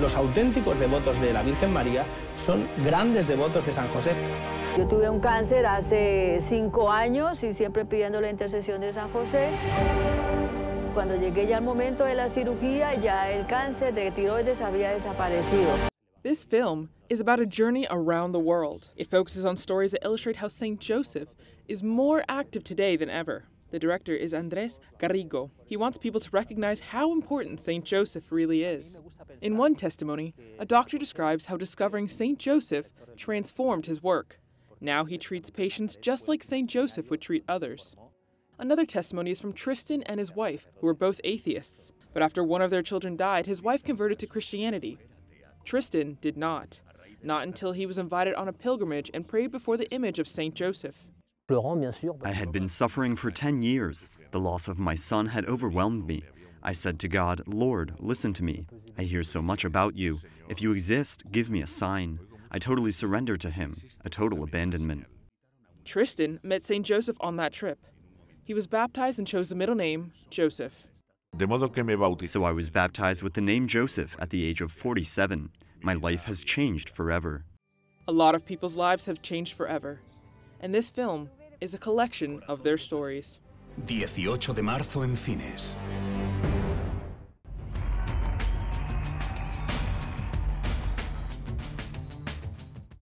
Los auténticos devotos de la Virgen María son grandes devotos de San José. Yo tuve un cáncer hace 5 años y siempre pidiendo la intercesión de San José. Cuando llegué ya al momento de la cirugía, ya el cáncer de tiroides había desaparecido. This film is about a journey around the world. It focuses on stories that illustrate how St. Joseph is more active today than ever. The director is Andrés Garrigó. He wants people to recognize how important St. Joseph really is. In one testimony, a doctor describes how discovering St. Joseph transformed his work. Now he treats patients just like St. Joseph would treat others. Another testimony is from Tristan and his wife, who were both atheists. But after one of their children died, his wife converted to Christianity. Tristan did not. Not until he was invited on a pilgrimage and prayed before the image of St. Joseph. I had been suffering for 10 years. The loss of my son had overwhelmed me. I said to God, "Lord, listen to me. I hear so much about you. If you exist, give me a sign." I totally surrendered to him, a total abandonment. Tristan met St. Joseph on that trip. He was baptized and chose the middle name, Joseph. So I was baptized with the name Joseph at the age of 47. My life has changed forever. A lot of people's lives have changed forever. And this film is a collection of their stories. 18 de marzo en cines.